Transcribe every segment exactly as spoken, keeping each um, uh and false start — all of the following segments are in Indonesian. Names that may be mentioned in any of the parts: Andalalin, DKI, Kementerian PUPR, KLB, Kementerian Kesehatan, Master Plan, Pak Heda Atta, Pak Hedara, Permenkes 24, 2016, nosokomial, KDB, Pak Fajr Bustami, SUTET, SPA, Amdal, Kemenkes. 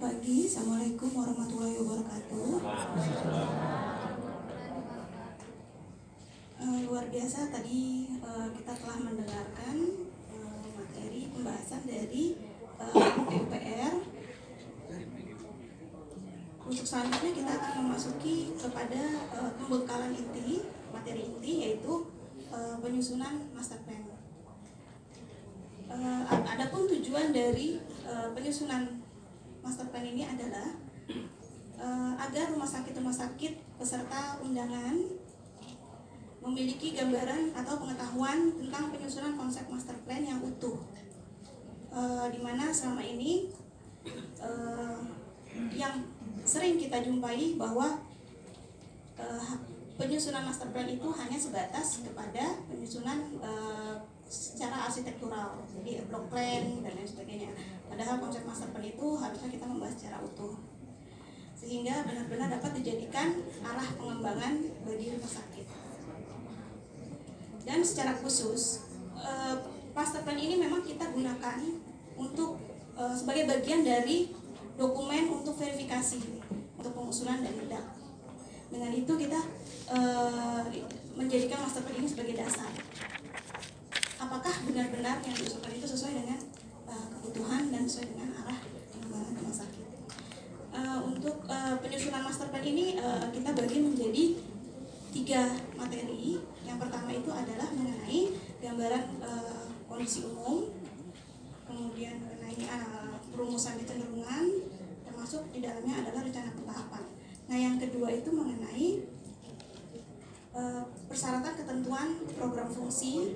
pagi. Assalamualaikum warahmatullahi wabarakatuh. Uh, luar biasa tadi uh, kita telah mendengarkan uh, materi pembahasan dari uh, P U P R. Untuk selanjutnya kita akan memasuki kepada uh, pembekalan inti, materi inti, yaitu uh, penyusunan master plan. Uh, adapun tujuan dari uh, penyusunan master plan ini adalah uh, agar rumah sakit-rumah sakit peserta undangan memiliki gambaran atau pengetahuan tentang penyusunan konsep master plan yang utuh, uh, dimana selama ini uh, yang sering kita jumpai bahwa uh, penyusunan master plan itu hanya sebatas kepada penyusunan uh, secara arsitektural, jadi block plan dan lain sebagainya. Padahal konsep master plan itu harusnya kita membahas secara utuh, sehingga benar-benar dapat dijadikan arah pengembangan bagi rumah sakit. Dan secara khusus, eh, master plan ini memang kita gunakan untuk eh, sebagai bagian dari dokumen untuk verifikasi, untuk pengusulan dan tidak. Dengan itu kita eh, menjadikan master plan ini sebagai dasar. Apakah benar-benar yang diusulkan itu sesuai dengan uh, kebutuhan dan sesuai dengan arah pengembangan rumah sakit. Uh, untuk uh, penyusunan master plan ini uh, kita bagi menjadi tiga materi. Yang pertama itu adalah mengenai gambaran uh, kondisi umum, kemudian mengenai uh, perumusan kecenderungan, termasuk di dalamnya adalah rencana pentahapan. Nah, yang kedua itu mengenai uh, persyaratan ketentuan program fungsi,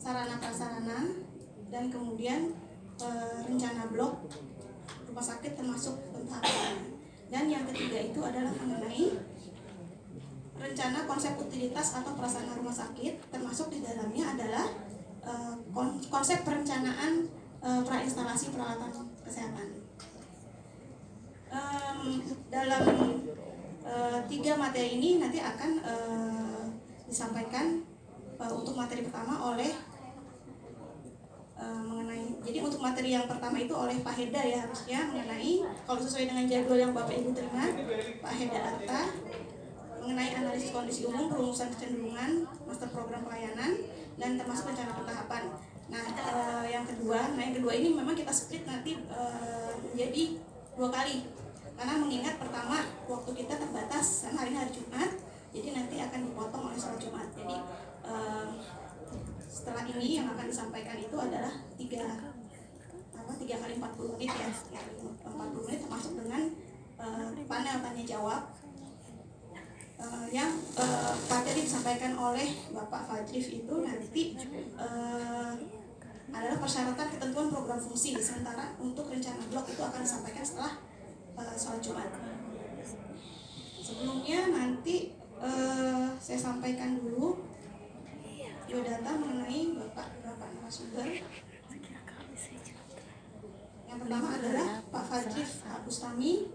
sarana prasarana, dan kemudian e, rencana blok rumah sakit termasuk pentahapan. Dan yang ketiga itu adalah mengenai rencana konsep utilitas atau prasarana rumah sakit, termasuk di dalamnya adalah e, konsep perencanaan e, prainstalasi peralatan kesehatan. E, dalam e, tiga materi ini nanti akan e, disampaikan e, untuk materi pertama oleh mengenai, jadi untuk materi yang pertama itu oleh Pak Heda ya harusnya, mengenai kalau sesuai dengan jadwal yang Bapak Ibu terima, Pak Heda Atta, mengenai analisis kondisi umum, perumusan kecenderungan, master program pelayanan, dan termasuk rencana pentahapan. Nah, eh, yang kedua, nah yang kedua ini memang kita split nanti eh, menjadi dua kali, karena mengingat pertama waktu kita terbatas, karena hari ini hari Jumat, jadi nanti akan dipotong oleh sholat Jumat. Jadi eh, setelah ini yang akan disampaikan itu adalah tiga apa tiga kali empat puluh menit ya, empat puluh menit termasuk dengan uh, panel tanya jawab uh, yang uh, materi disampaikan oleh Bapak Fajr itu nanti uh, adalah persyaratan ketentuan program fungsi, sementara untuk rencana blok itu akan disampaikan setelah uh, sholat Jumat. Sebelumnya nanti uh, saya sampaikan dulu biodata mengenai bapak-bapak narasumber. Yang pertama adalah Pak Fajr Bustami,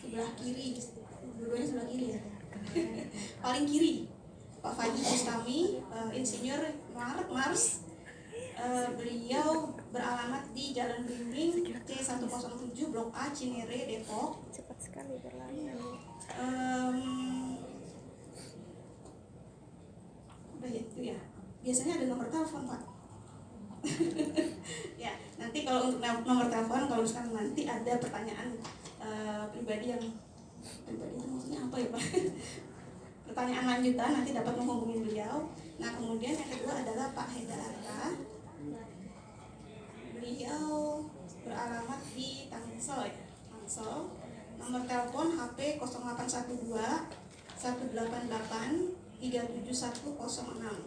sebelah kiri, dua-duanya sebelah kiri ya, paling kiri Pak Fajr Bustami, uh, insinyur Mars. Uh, beliau beralamat di Jalan Bimbing C seratus tujuh Blok A Cinere, Depok. Cepat sekali berlalu. Um, Itu ya. Biasanya ada nomor telepon, Pak. Ya, nanti kalau untuk nomor telepon, kalau misalkan nanti ada pertanyaan uh, pribadi yang pribadi itu maksudnya apa ya, Pak? Pertanyaan lanjutan nanti dapat menghubungi beliau. Nah, kemudian yang kedua adalah Pak Hedara. Beliau beralamat di Tangsel, ya. Tangsel. Nomor telepon H P nol delapan satu dua satu delapan delapan tiga tujuh satu nol enam.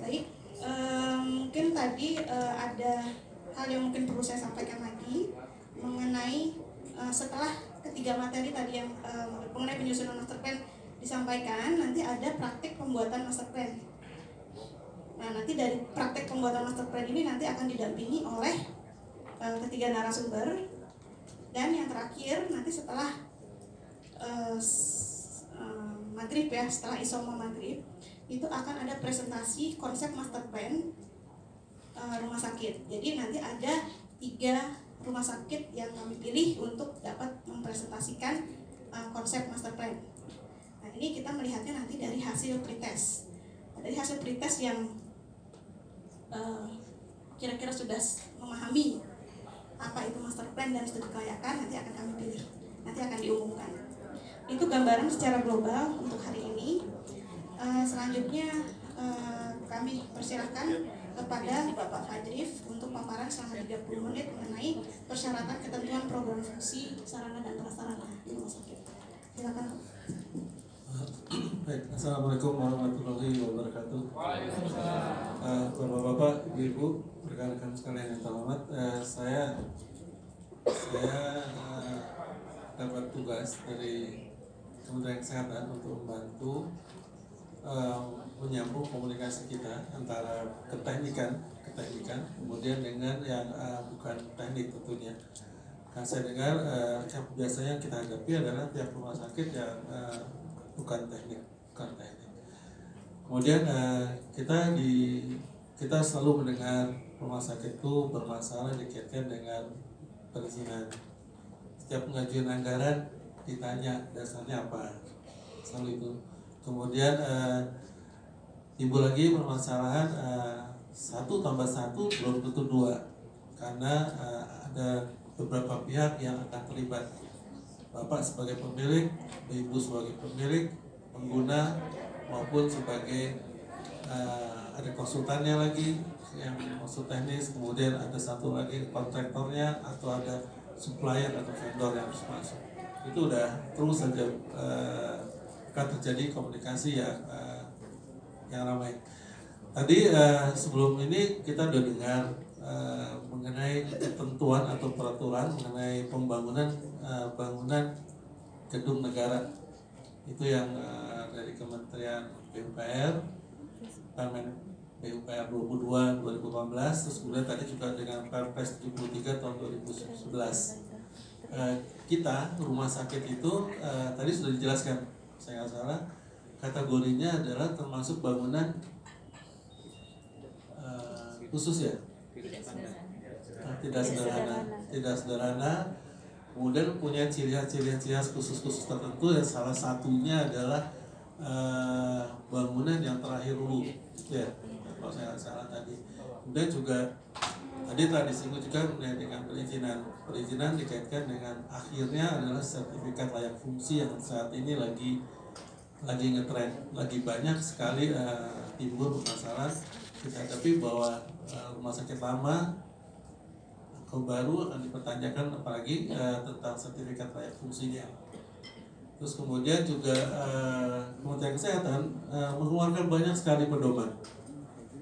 Baik, um, mungkin tadi uh, ada hal yang mungkin perlu saya sampaikan lagi mengenai uh, setelah ketiga materi tadi yang uh, mengenai penyusunan master plan disampaikan, nanti ada praktik pembuatan master plan. Nah, nanti dari praktik pembuatan master plan ini nanti akan didampingi oleh uh, ketiga narasumber. Dan yang terakhir nanti setelah Uh, uh, Maghrib ya, setelah isoma Maghrib itu akan ada presentasi konsep master plan uh, rumah sakit. Jadi nanti ada tiga rumah sakit yang kami pilih untuk dapat mempresentasikan uh, konsep master plan. Nah, ini kita melihatnya nanti dari hasil pretest. Dari hasil pretest yang kira-kira uh, sudah memahami apa itu master plan dan studi kelayakan, nanti akan kami pilih, nanti akan diumumkan. Itu gambaran secara global untuk hari ini. Uh, selanjutnya uh, kami persilahkan kepada Bapak Fajr untuk paparan selama tiga puluh menit mengenai persyaratan ketentuan program fungsi sarana dan prasarana di rumah sakit. Silakan. Baik, assalamualaikum warahmatullahi wabarakatuh. Uh, Bapak-bapak, ibu-ibu, rekan-rekan sekalian yang terhormat, uh, saya saya uh, dapat tugas dari Kementerian Kesehatan untuk membantu Uh, menyambung komunikasi kita antara keteknikan, keteknikan, kemudian dengan yang uh, bukan teknik tentunya. Nah, saya dengar uh, yang biasanya kita hadapi adalah tiap rumah sakit yang uh, bukan teknik, bukan teknik. Kemudian uh, kita di kita selalu mendengar rumah sakit itu bermasalah dikaitkan dengan perizinan. Setiap pengajuan anggaran ditanya dasarnya apa, selalu itu. Kemudian uh, timbul lagi permasalahan uh, satu tambah satu belum tentu dua, karena uh, ada beberapa pihak yang akan terlibat. Bapak sebagai pemilik, ibu sebagai pemilik, pengguna maupun sebagai uh, ada konsultannya lagi yang konsul teknis, kemudian ada satu lagi kontraktornya atau ada supplier atau vendor yang harus masuk. Itu udah terus saja uh, akan terjadi komunikasi yang uh, yang ramai. Tadi uh, sebelum ini kita sudah dengar uh, mengenai ketentuan atau peraturan mengenai pembangunan uh, bangunan gedung negara, itu yang uh, dari Kementerian P U P R, Permen P U P R dua puluh dua dua ribu delapan belas, terus kemudian tadi juga dengan Perpres tujuh puluh tiga tahun dua ribu sebelas. Uh, kita rumah sakit itu uh, tadi sudah dijelaskan, saya nggak salah, kategorinya adalah termasuk bangunan uh, khusus ya, tidak sederhana. Nah, tidak sederhana, tidak sederhana. Kemudian punya ciri-ciri khusus-khusus tertentu, yang salah satunya adalah uh, bangunan yang terakhir dulu, ya, kalau saya nggak salah tadi. Kemudian juga tadi tradisi juga dengan perizinan, perizinan dikaitkan dengan akhirnya adalah sertifikat layak fungsi yang saat ini lagi lagi ngetrend, lagi banyak sekali uh, timbul permasalahan. Kita hadapi bahwa uh, rumah sakit lama atau baru akan dipertanyakan apalagi uh, tentang sertifikat layak fungsinya. Terus kemudian juga uh, Kementerian Kesehatan uh, mengeluarkan banyak sekali pedoman.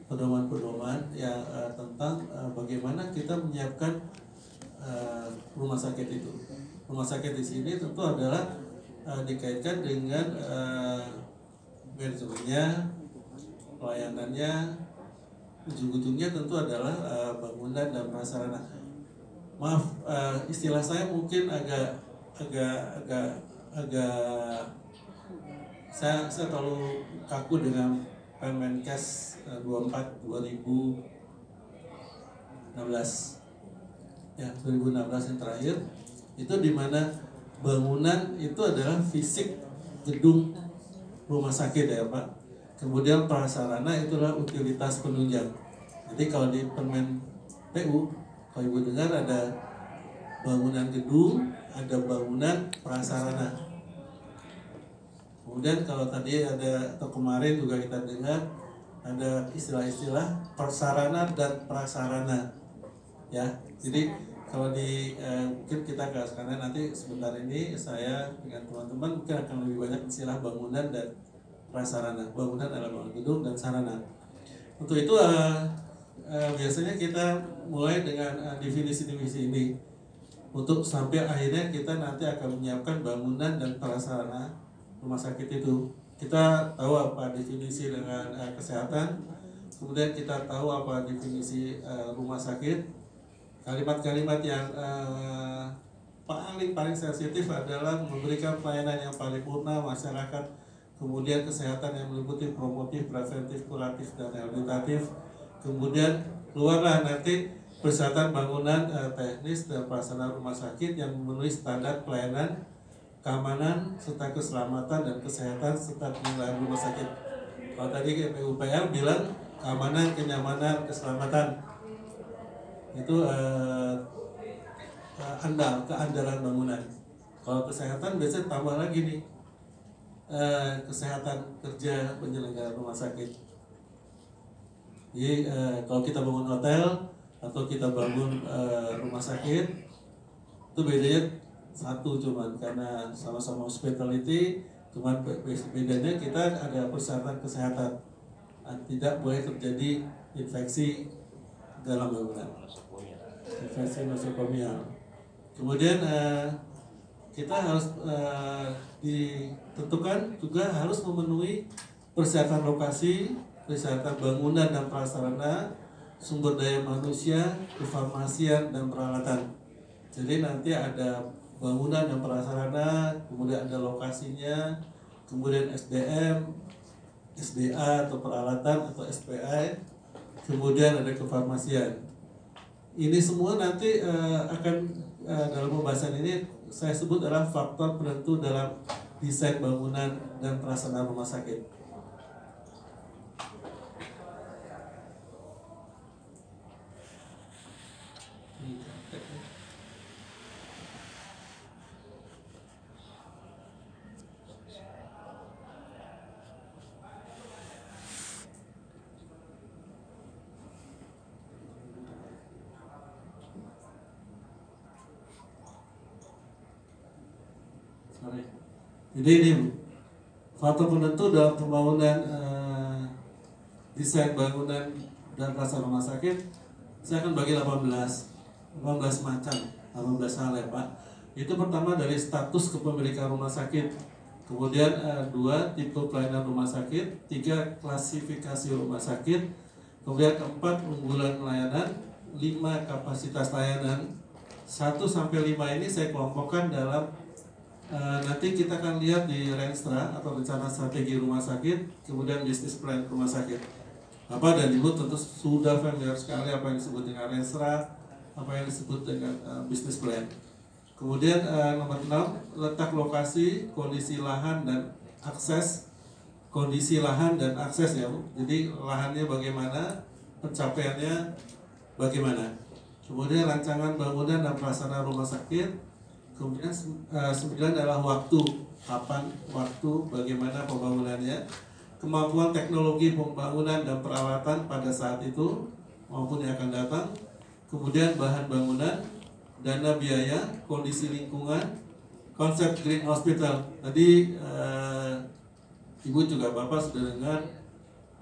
pedoman-pedoman yang uh, tentang uh, bagaimana kita menyiapkan uh, rumah sakit itu. Rumah sakit di sini tentu adalah uh, dikaitkan dengan uh, manajemennya, pelayanannya, ujung-ujungnya tentu adalah uh, bangunan dan prasarana. Maaf, uh, istilah saya mungkin agak agak agak agak saya saya terlalu kaku dengan Permenkes dua puluh empat dua ribu enam belas, ya, dua ribu enam belas yang terakhir, itu dimana bangunan itu adalah fisik gedung rumah sakit ya Pak. Kemudian prasarana itulah utilitas penunjang. Jadi kalau di Permen P U, kalau Ibu dengar ada bangunan gedung, ada bangunan prasarana. Kemudian kalau tadi ada, atau kemarin juga kita dengar, ada istilah-istilah persarana dan prasarana. Ya, jadi kalau di, eh, mungkin kita gas, karena nanti sebentar ini saya dengan teman-teman mungkin akan lebih banyak istilah bangunan dan prasarana. Bangunan adalah bangunan gedung dan sarana. Untuk itu eh, eh, biasanya kita mulai dengan definisi-definisi eh, ini. Untuk sampai akhirnya kita nanti akan menyiapkan bangunan dan prasarana rumah sakit itu. Kita tahu apa definisi dengan uh, kesehatan, kemudian kita tahu apa definisi uh, rumah sakit. Kalimat-kalimat yang uh, paling paling sensitif adalah memberikan pelayanan yang paripurna masyarakat, kemudian kesehatan yang meliputi promotif, preventif, kuratif, dan rehabilitatif, kemudian keluarlah nanti persyaratan bangunan eh, teknis dan pelaksanaan rumah sakit yang memenuhi standar pelayanan, keamanan, serta keselamatan dan kesehatan serta pengelolaan rumah sakit. Kalau tadi P U P R bilang keamanan, kenyamanan, keselamatan itu eh, andal, keandalan bangunan. Kalau kesehatan biasanya tambah lagi nih, eh, kesehatan kerja penyelenggara rumah sakit. Jadi eh, kalau kita bangun hotel atau kita bangun eh, rumah sakit itu bedanya satu cuman, karena sama-sama hospitality, cuman bedanya kita ada persyaratan kesehatan, tidak boleh terjadi infeksi dalam bangunan, infeksi nosokomial. Kemudian uh, kita harus uh, ditentukan juga harus memenuhi persyaratan lokasi, persyaratan bangunan dan prasarana, sumber daya manusia, kefarmasian dan peralatan. Jadi nanti ada bangunan dan prasarana, kemudian ada lokasinya, kemudian S D M, S D A atau peralatan atau S P A, kemudian ada kefarmasian. Ini semua nanti uh, akan dalam pembahasan ini saya sebut adalah faktor penentu dalam desain bangunan dan pelaksanaan rumah sakit. Jadi ini faktor penentu dalam pembangunan eh, desain bangunan dan pelaksanaan rumah sakit. Saya akan bagi delapan belas macam, delapan belas hal ya Pak. Itu pertama dari status kepemilikan rumah sakit, kemudian eh, dua tipe pelayanan rumah sakit, tiga klasifikasi rumah sakit, kemudian keempat unggulan layanan, lima kapasitas layanan. Satu sampai lima ini saya kelompokkan dalam Uh, nanti kita akan lihat di Renstra atau rencana strategi rumah sakit, kemudian bisnis plan rumah sakit. Apa dan Ibu tentu sudah familiar sekali apa yang disebut dengan Renstra, apa yang disebut dengan uh, bisnis plan. Kemudian uh, nomor enam, letak lokasi, kondisi lahan dan akses, kondisi lahan dan akses ya Bu. Jadi lahannya bagaimana, pencapaiannya bagaimana. Kemudian rancangan bangunan dan pelaksanaan rumah sakit. Kemudian sembilan adalah waktu, kapan, waktu, bagaimana pembangunannya, kemampuan teknologi pembangunan dan peralatan pada saat itu maupun yang akan datang, kemudian bahan bangunan, dana biaya, kondisi lingkungan, konsep green hospital. Tadi eh, Ibu juga Bapak sudah dengar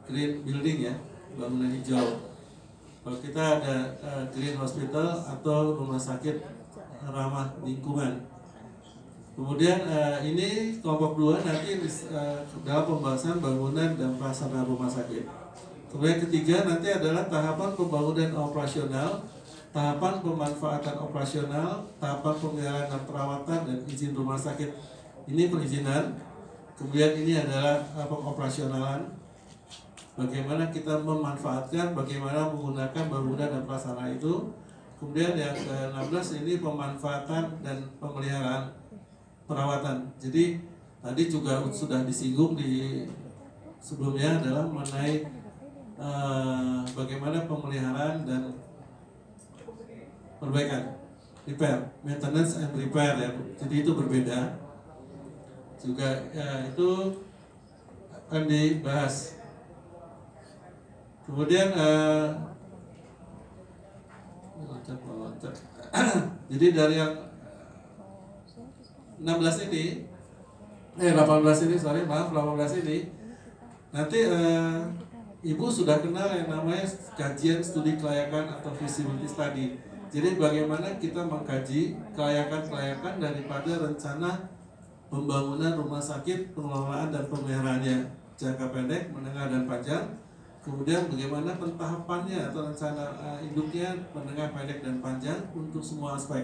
green building ya, bangunan hijau. Kalau kita ada eh, green hospital atau rumah sakit ramah lingkungan. Kemudian uh, ini kelompok dua nanti uh, dalam pembahasan bangunan dan pelaksanaan rumah sakit. Kemudian ketiga nanti adalah tahapan pembangunan operasional, tahapan pemanfaatan operasional, tahapan pemeliharaan dan perawatan dan izin rumah sakit. Ini perizinan. Kemudian ini adalah uh, pengoperasionalan. Bagaimana kita memanfaatkan, bagaimana menggunakan bangunan dan pelaksanaan itu. Kemudian yang ke enam belas ini pemanfaatan dan pemeliharaan perawatan. Jadi tadi juga sudah disinggung di sebelumnya adalah mengenai uh, bagaimana pemeliharaan dan perbaikan, repair, maintenance and repair ya. Jadi itu berbeda juga ya, itu akan dibahas. Kemudian uh, jadi dari yang enam belas ini, eh delapan belas ini, sorry maaf delapan belas ini, nanti eh, Ibu sudah kenal yang namanya kajian studi kelayakan atau feasibility study. Jadi bagaimana kita mengkaji kelayakan-kelayakan daripada rencana pembangunan rumah sakit, pengelolaan dan pemeliharaannya jangka pendek, menengah dan panjang. Kemudian bagaimana pentahapannya atau rencana uh, induknya menengah, pendek, dan panjang untuk semua aspek.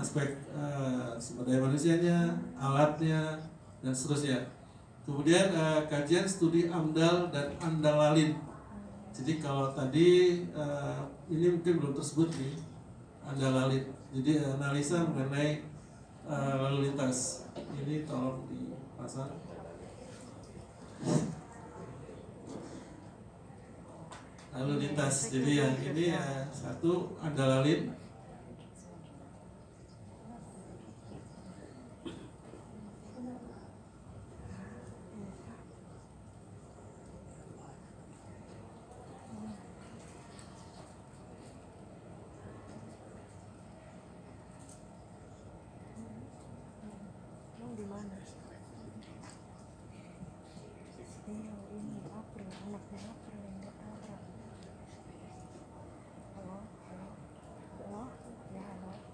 Aspek uh, sumber daya manusianya, alatnya, dan seterusnya. Kemudian uh, kajian studi Amdal dan Andalalin. Jadi kalau tadi uh, ini mungkin belum tersebut di Andalalin. Jadi analisa mengenai uh, lalu lintas ini tolong dipasang. Lalu lintas. Jadi yang ini uh, satu Andalalin.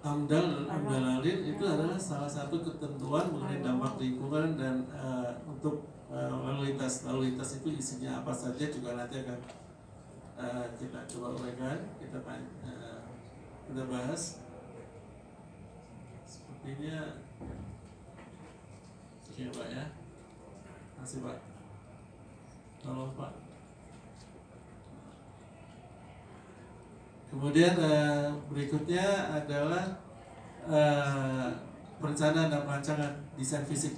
Amdal dan Andalalin itu adalah salah satu ketentuan mengenai dampak lingkungan dan uh, untuk uh, lalu lintas. Lalu lintas itu isinya apa saja juga nanti akan uh, kita coba uraikan, kita, uh, kita bahas. Sepertinya oke Pak ya, masih Pak, tolong Pak. Kemudian uh, berikutnya adalah uh, perencanaan dan perancangan desain fisik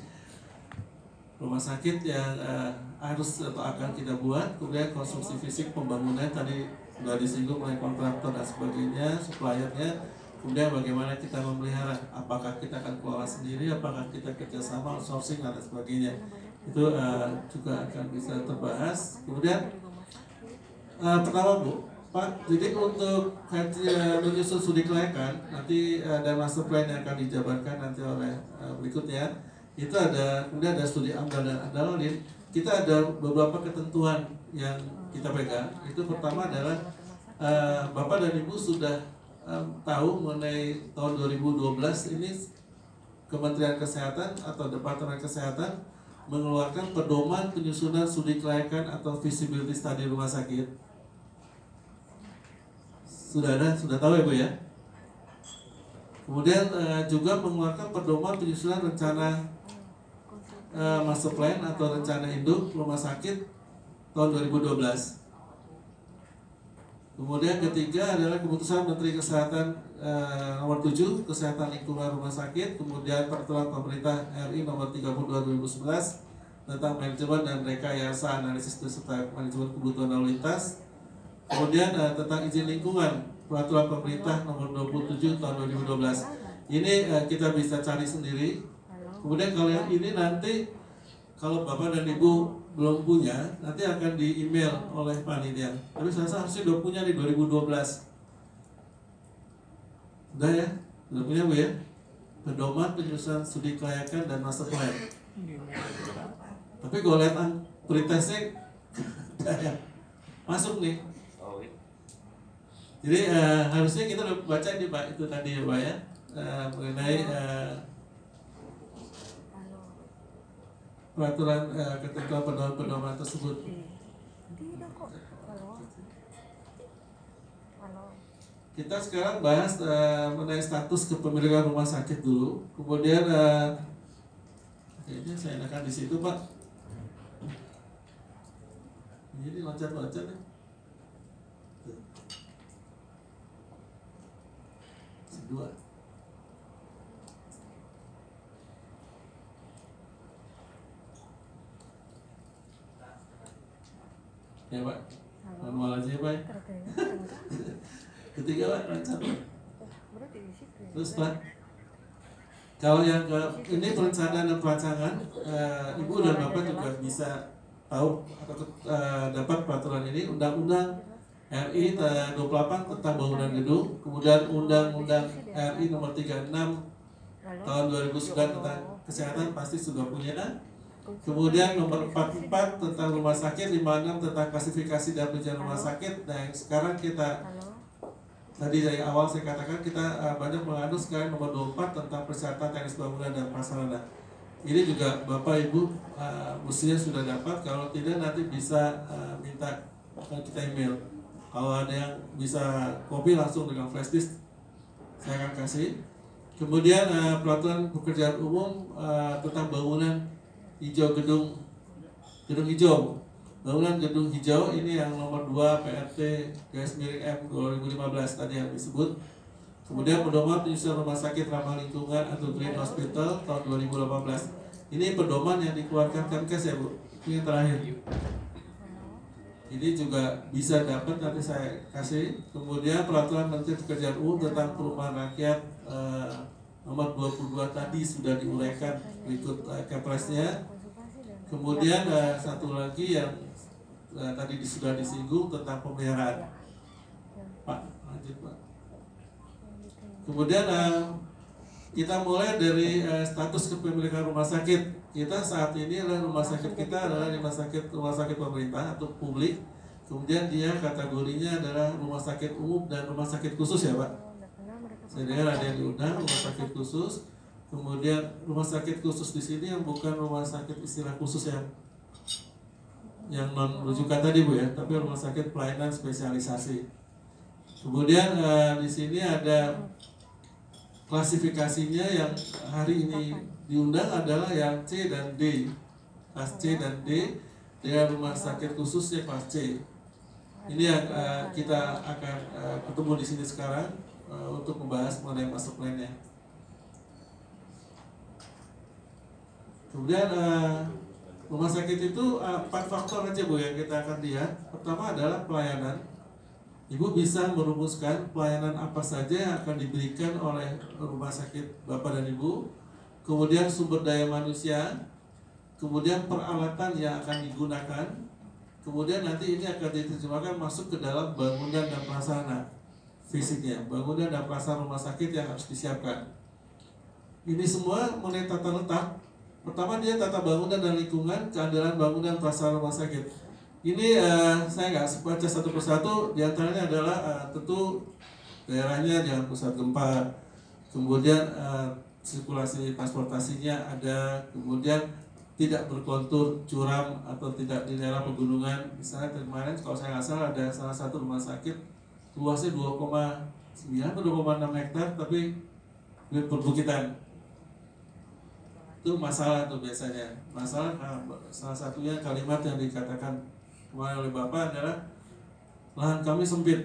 rumah sakit yang uh, harus atau akan kita buat. Kemudian konstruksi fisik pembangunan tadi sudah disinggung oleh kontraktor dan sebagainya, suppliernya. Kemudian bagaimana kita memelihara, apakah kita akan kelola sendiri, apakah kita kerjasama outsourcing dan sebagainya. Itu uh, juga akan bisa terbahas. Kemudian uh, pertama Bu Pak, jadi untuk kajian menyusun studi kelayakan nanti ada master plan yang akan dijabarkan nanti oleh berikutnya. Itu ada, kemudian ada studi Amdal dan Andalalin. Kita ada beberapa ketentuan yang kita pegang. Itu pertama adalah uh, Bapak dan Ibu sudah um, tahu mengenai tahun dua ribu dua belas ini Kementerian Kesehatan atau Departemen Kesehatan mengeluarkan pedoman penyusunan studi kelayakan atau feasibility study rumah sakit. Sudah ada, sudah tahu ya Bu ya. Kemudian uh, juga mengeluarkan pedoman penyusunan rencana uh, master plan atau rencana induk rumah sakit tahun dua ribu dua belas. Kemudian ketiga adalah keputusan Menteri Kesehatan uh, nomor tujuh Kesehatan Lingkungan Rumah Sakit, kemudian peraturan pemerintah R I nomor tiga puluh dua dua ribu sebelas tentang manajemen dan rekayasa analisis serta manajemen kebutuhan lalu lintas. Kemudian uh, tentang izin lingkungan, peraturan pemerintah nomor dua puluh tujuh tahun dua ribu dua belas. Ini uh, kita bisa cari sendiri. Kemudian kalau yang ini nanti, kalau Bapak dan Ibu belum punya, nanti akan di email oleh panitia. Tapi saya rasa harusnya sudah punya di dua ribu dua belas. Sudah ya? Sudah punya Bu ya? Pedoman penyusunan studi kelayakan dan master plan. Tapi kalau lihat pretestnya, masuk nih. Jadi uh, harusnya kita udah baca nih Pak, itu tadi ya Pak ya, uh, mengenai uh, peraturan uh, ketentuan pedoman-pedoman tersebut. Kita sekarang bahas uh, mengenai status kepemilikan rumah sakit dulu. Kemudian uh, kayaknya saya enakan di situ Pak. Jadi loncat-loncat ya. Dua. Ya Pak, manual aja ya Pak. Ketiga Pak, rancangan. Terus Pak, kalau yang ke, ini perencanaan dan perancangan, eh, Ibu dan Bapak juga bisa tahu atau eh, dapat peraturan ini Undang-Undang R I dua puluh delapan tentang bangunan gedung, kemudian Undang-Undang R I nomor tiga puluh enam tahun dua ribu sembilan tentang kesehatan pasti sudah punya kan? Kemudian nomor empat puluh empat tentang rumah sakit, lima puluh enam tentang klasifikasi dan penjelasan rumah sakit. Nah yang sekarang kita, tadi dari awal saya katakan kita banyak mengandung sekarang nomor dua puluh empat tentang persyaratan teknis bangunan dan prasarana. Ini juga Bapak Ibu uh, mestinya sudah dapat, kalau tidak nanti bisa uh, minta uh, kita email. Kalau ada yang bisa copy langsung dengan flash disk, saya akan kasih. Kemudian uh, peraturan pekerjaan umum uh, tentang bangunan hijau gedung gedung hijau. Bangunan gedung hijau ini yang nomor dua P R T garis miring M dua ribu lima belas tadi yang disebut. Kemudian pedoman penyusunan rumah sakit ramah lingkungan atau Green Hospital tahun dua ribu delapan belas. Ini pedoman yang dikeluarkan Kemenkes ya Bu. Ini terakhir. Ini juga bisa dapat nanti saya kasih. Kemudian peraturan Menteri Pekerjaan Umum tentang perumahan rakyat eh, nomor dua puluh dua tadi sudah diuraikan berikut eh, Kepresnya. Kemudian eh, satu lagi yang eh, tadi sudah disinggung tentang pemeliharaan. Pak, lanjut Pak. Kemudian eh, kita mulai dari eh, status kepemilikan rumah sakit. Kita saat ini adalah rumah sakit kita adalah rumah sakit rumah sakit pemerintah atau publik. Kemudian dia kategorinya adalah rumah sakit umum dan rumah sakit khusus ya Pak. Saya dengar ada yang diundang rumah sakit khusus. Kemudian rumah sakit khusus di sini yang bukan rumah sakit istilah khusus yang yang non rujukan tadi Bu ya, tapi rumah sakit pelayanan spesialisasi. Kemudian eh, di sini ada klasifikasinya yang hari ini diundang adalah yang C dan D, kelas C dan D, dengan rumah sakit khususnya kelas C. Ini yang uh, kita akan uh, ketemu di sini sekarang uh, untuk membahas mengenai master plan-nya. Kemudian uh, rumah sakit itu uh, empat faktor aja Bu yang kita akan lihat. Pertama adalah pelayanan. Ibu bisa merumuskan pelayanan apa saja yang akan diberikan oleh rumah sakit Bapak dan Ibu. Kemudian sumber daya manusia, kemudian peralatan yang akan digunakan, kemudian nanti ini akan diterjemahkan masuk ke dalam bangunan dan prasarana fisiknya, bangunan dan prasarana rumah sakit yang harus disiapkan. Ini semua mengenai tata letak. Pertama dia tata bangunan dan lingkungan, keandalan bangunan prasarana rumah sakit. Ini uh, saya nggak baca satu persatu. Diantaranya adalah uh, tentu daerahnya jangan pusat gempa, kemudian uh, sirkulasi transportasinya ada, kemudian tidak berkontur curam atau tidak di daerah pegunungan. Misalnya kemarin kalau saya nggak salah ada salah satu rumah sakit luasnya dua koma sembilan atau dua koma enam hektar tapi di perbukitan. Itu masalah tuh biasanya. Masalah salah satunya kalimat yang dikatakan kemarin oleh Bapak adalah lahan kami sempit.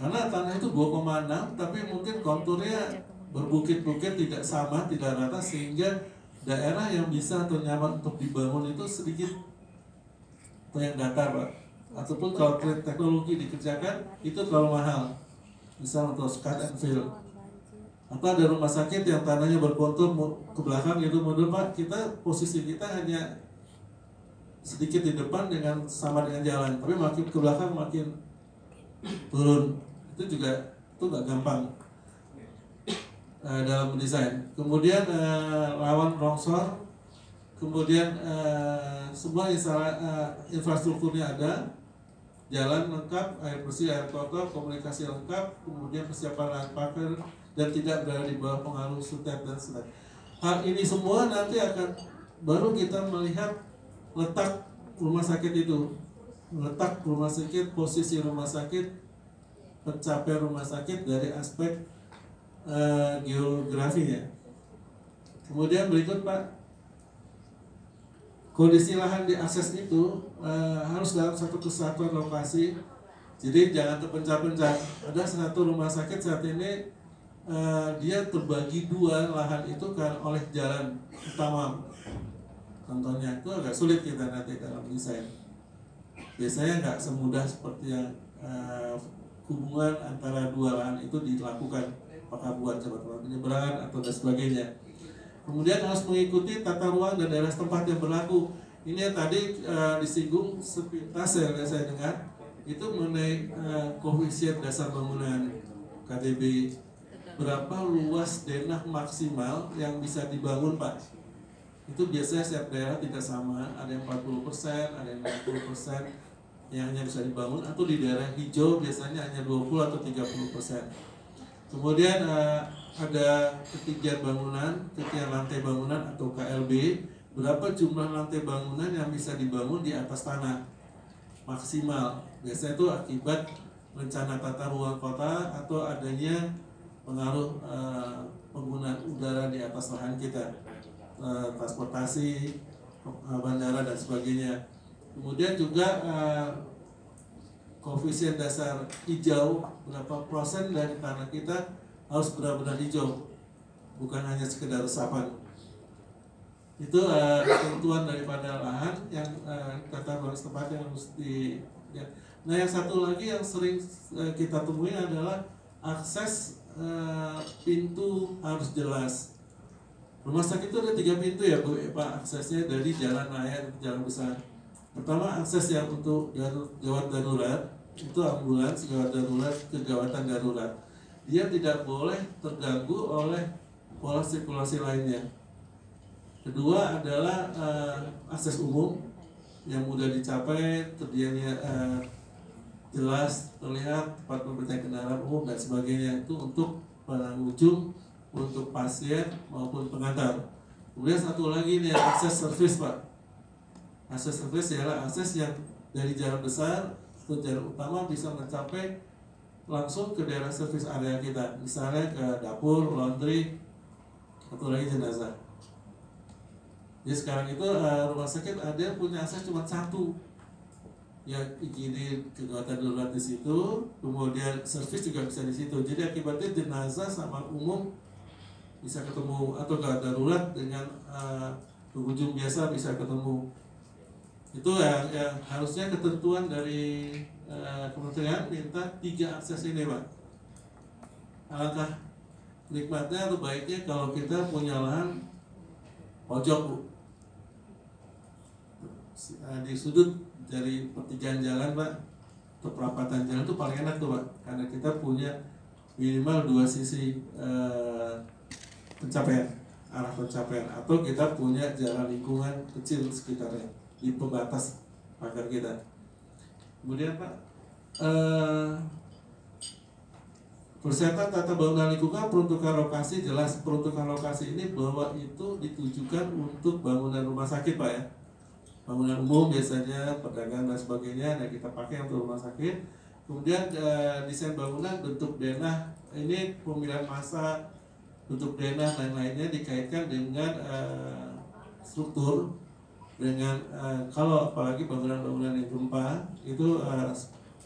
Karena tanah itu dua koma enam tapi mungkin konturnya berbukit-bukit tidak sama, tidak rata, sehingga daerah yang bisa atau nyaman untuk dibangun itu sedikit atau yang datar Pak. Ataupun kalau teknologi dikerjakan itu terlalu mahal, misal untuk cut and fill. Atau ada rumah sakit yang tanahnya berkontur ke belakang gitu mundur Pak, kita posisi kita hanya sedikit di depan dengan sama dengan jalan, tapi makin ke belakang makin turun. Itu juga itu nggak gampang dalam mendesain. Kemudian uh, rawan longsor, kemudian uh, semua insala, uh, infrastrukturnya ada, jalan lengkap, air bersih, air kotor, komunikasi lengkap, kemudian persiapan lahan parkir dan tidak berada di bawah pengaruh S U T E P dan S U T E P. Hal ini semua nanti akan baru kita melihat letak rumah sakit itu, letak rumah sakit, posisi rumah sakit, pencapaian rumah sakit dari aspek Uh, geografi ya. Kemudian berikut Pak, kondisi lahan di akses itu uh, harus dalam satu kesatuan lokasi. Jadi jangan terpecah-pecah. Ada satu rumah sakit saat ini uh, dia terbagi dua lahan itu kan oleh jalan utama. Contohnya itu agak sulit kita nanti dalam desain. Biasanya nggak semudah seperti yang uh, hubungan antara dua lahan itu dilakukan. Apakah buat jabatan penyeberangan atau dan sebagainya. Kemudian harus mengikuti tata ruang dan daerah setempat yang berlaku. Ini yang tadi e, disinggung sepintas yang saya dengar itu mengenai e, koefisien dasar bangunan K D B. Berapa luas denah maksimal yang bisa dibangun Pak? Itu biasanya setiap daerah tidak sama. Ada yang empat puluh persen, ada yang enam puluh persen yang hanya bisa dibangun. Atau di daerah hijau biasanya hanya dua puluh atau tiga puluh persen. Kemudian uh, ada ketinggian bangunan, ketinggian lantai bangunan atau K L B. Berapa jumlah lantai bangunan yang bisa dibangun di atas tanah maksimal. Biasanya itu akibat rencana tata ruang kota atau adanya pengaruh uh, penggunaan udara di atas lahan kita, uh, transportasi, uh, bandara dan sebagainya. Kemudian juga uh, koefisien dasar hijau, berapa persen dari tanah kita harus benar-benar hijau, bukan hanya sekedar resapan. Itu uh, ketentuan daripada lahan yang uh, tata ruang setempat yang harus di ya. Nah, yang satu lagi yang sering uh, kita temui adalah akses uh, pintu harus jelas. Rumah sakit itu ada tiga pintu ya Bu, eh, Pak, aksesnya dari jalan raya, jalan besar. Pertama, akses yang untuk gawat darurat, itu ambulans, gawat darurat, kegawatan darurat. Dia tidak boleh terganggu oleh pola sirkulasi lainnya. Kedua adalah uh, akses umum yang mudah dicapai, terdianya uh, jelas, terlihat, tempat pemberhentian kendaraan umum dan sebagainya, itu untuk pengunjung, untuk pasien maupun pengantar. Kemudian satu lagi nih, akses servis Pak. Akses servis ialah akses yang dari jalan besar ke jalan utama bisa mencapai langsung ke daerah servis area kita, misalnya ke dapur, laundry, atau lagi jenazah. Jadi sekarang itu rumah sakit ada yang punya akses cuma satu, ya ini kegawatan darurat di situ, kemudian servis juga bisa di situ. Jadi akibatnya jenazah sama umum bisa ketemu, atau gawat darurat dengan uh, pengunjung biasa bisa ketemu. Itu yang, yang harusnya ketentuan dari uh, kementerian minta tiga akses ini Pak. Alangkah nikmatnya atau baiknya kalau kita punya lahan pojok Bu, di sudut dari pertigaan jalan Pak, atau perapatan jalan itu paling enak tuh Pak, karena kita punya minimal dua sisi uh, pencapaian, arah pencapaian, atau kita punya jalan lingkungan kecil sekitarnya di pembatas pagar kita. Kemudian Pak, eh, persyaratan tata bangunan lingkungan, peruntukan lokasi jelas. Peruntukan lokasi ini bahwa itu ditujukan untuk bangunan rumah sakit Pak ya, bangunan umum biasanya, perdagangan dan sebagainya, nah kita pakai untuk rumah sakit. Kemudian eh, desain bangunan, bentuk denah, ini pemilihan masa bentuk denah dan lainnya dikaitkan dengan uh, struktur, dengan uh, kalau apalagi bangunan-bangunan yang gempa itu uh,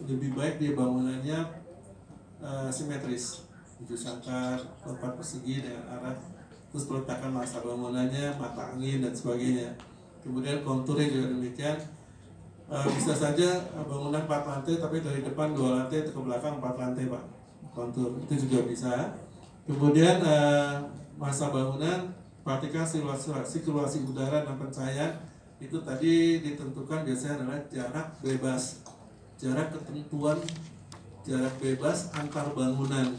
lebih baik dia bangunannya uh, simetris, tujuh sangkar, tempat persegi dengan arah, terus peletakan masa bangunannya, mata angin dan sebagainya. Kemudian konturnya juga demikian, uh, bisa saja bangunan empat lantai tapi dari depan dua lantai ke belakang empat lantai Pak, kontur itu juga bisa. Kemudian uh, masa bangunan, perhatikan sirkulasi udara dan pencahayaan, itu tadi ditentukan biasanya adalah jarak bebas, jarak ketentuan, jarak bebas antar bangunan.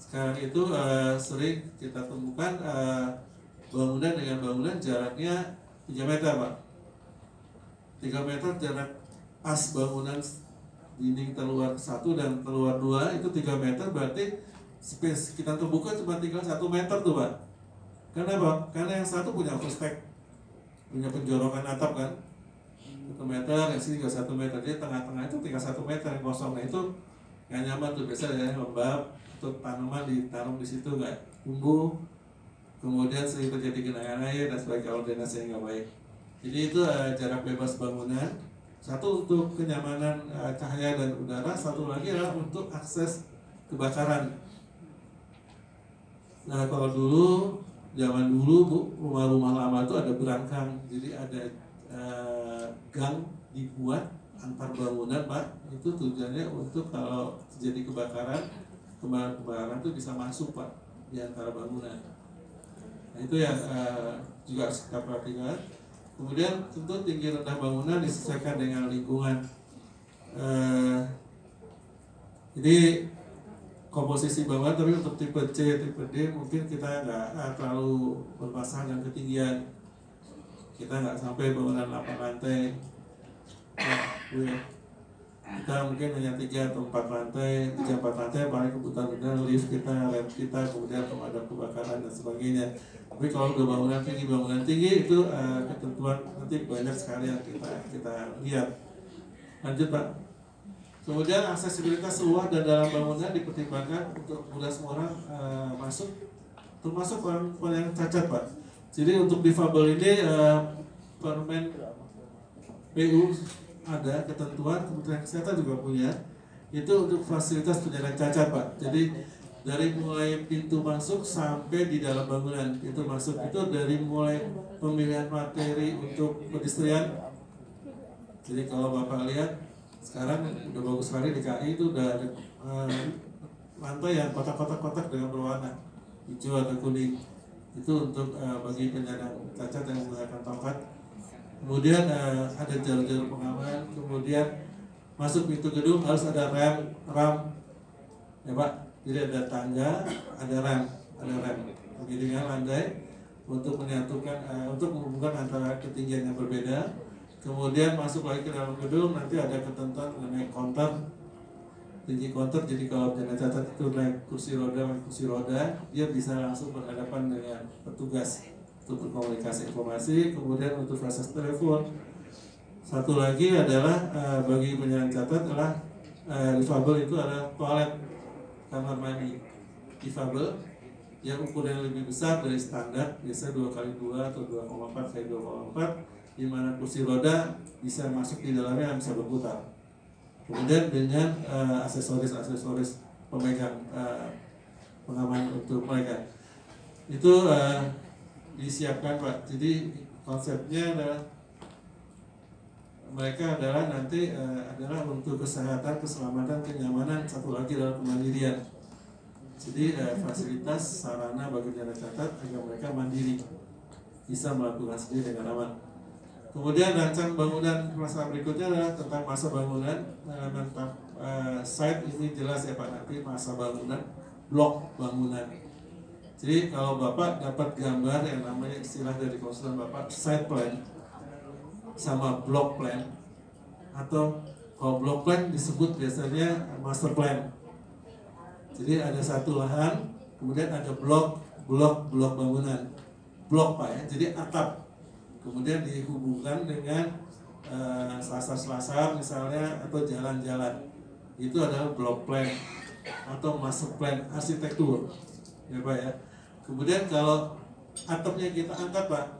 Sekarang itu uh, sering kita temukan uh, bangunan dengan bangunan jaraknya tiga meter Pak, tiga meter jarak as bangunan dinding terluar satu dan terluar dua itu tiga meter, berarti space kita terbuka cuma tinggal satu meter tuh Pak. Kenapa? Karena yang satu punya overstack, punya penjorokan atap kan, satu meter, yang sini juga satu meter, jadi tengah-tengah itu tinggal satu meter yang kosong. Nah itu nggak nyaman tuh, biasanya lembab, tuh tanaman ditaruh di situ nggak tumbuh, kemudian sering terjadi genangan air dan sebagainya kalau drainasenya nggak baik. Jadi itu uh, jarak bebas bangunan, satu untuk kenyamanan uh, cahaya dan udara, satu lagi adalah untuk akses kebakaran. Nah kalau dulu, zaman dulu Bu, rumah-rumah lama itu ada berangkang, jadi ada eh, gang dibuat antar bangunan Pak. Itu tujuannya untuk kalau terjadi kebakaran, kebakaran itu bisa masuk Pak di antara bangunan. Nah itu yang eh, juga harus kita perhatikan. Kemudian tentu tinggi rendah bangunan disesuaikan dengan lingkungan. eh, Jadi komposisi bangunan, tapi untuk tipe C, tipe D mungkin kita nggak terlalu berpasang dengan ketinggian, kita nggak sampai bangunan delapan lantai, nah, kita mungkin hanya tiga atau empat lantai, tiga empat lantai paling kebutuhan lift kita, lab kita, kemudian ada kebakaran dan sebagainya. Tapi kalau udah bangunan tinggi, bangunan tinggi itu uh, ketentuan nanti banyak sekali yang kita kita lihat. Lanjut Pak. Kemudian aksesibilitas luar dan dalam bangunan dipertimbangkan untuk mudah semua orang uh, masuk, termasuk orang, orang yang cacat Pak. Jadi untuk difabel ini uh, Permen P U P R P U ada ketentuan, Kementerian Kesehatan juga punya, itu untuk fasilitas penyandang cacat, Pak. Jadi dari mulai pintu masuk sampai di dalam bangunan, pintu masuk itu dari mulai pemilihan materi untuk pedestrian. Jadi kalau Bapak lihat sekarang udah bagus sekali, D K I itu udah ada eh, lantai yang kotak-kotak-kotak dengan berwarna hijau atau kuning, itu untuk eh, bagi penyandang cacat yang menggunakan tongkat. Kemudian eh, ada jalur-jalur pengaman, kemudian masuk pintu gedung harus ada rem, ram, ya Pak. Jadi ada tangga, ada rem, ada rem penggiringan landai untuk menyatukan, uh, untuk menghubungkan antara ketinggian yang berbeda. Kemudian masuk lagi ke dalam gedung, nanti ada ketentuan mengenai konter, tinggi konter. Jadi kalau penyandang cacat itu naik kursi roda, naik kursi roda, dia bisa langsung berhadapan dengan petugas untuk berkomunikasi informasi. Kemudian untuk akses telepon. Satu lagi adalah uh, bagi penyandang cacat adalah uh, difabel itu adalah toilet, kamar mandi difabel yang ukuran lebih besar dari standar, biasa dua kali dua atau dua koma empat kali dua koma empat, di mana kursi roda bisa masuk di dalamnya dan bisa berputar. Kemudian dengan uh, aksesoris-aksesoris pemegang uh, pengaman untuk mereka itu uh, disiapkan, Pak. Jadi konsepnya adalah mereka adalah nanti uh, adalah untuk kesehatan, keselamatan, kenyamanan, satu lagi dalam kemandirian. Jadi uh, fasilitas sarana bagi penyandang cacat agar mereka mandiri, bisa melakukan sendiri dengan aman. Kemudian rancang bangunan masa berikutnya adalah tentang masa bangunan. Uh, tentang uh, site ini jelas ya Pak, nanti masa bangunan, blok bangunan. Jadi kalau Bapak dapat gambar yang namanya istilah dari konsulen Bapak, site plan sama block plan, atau kalau block plan disebut biasanya master plan. Jadi ada satu lahan, kemudian ada blok, blok, blok bangunan, blok Pak ya. Jadi atap, kemudian dihubungkan dengan uh, selasar-selasar misalnya atau jalan-jalan. Itu adalah block plan atau master plan arsitektur, ya Pak ya. Kemudian kalau atapnya kita angkat Pak.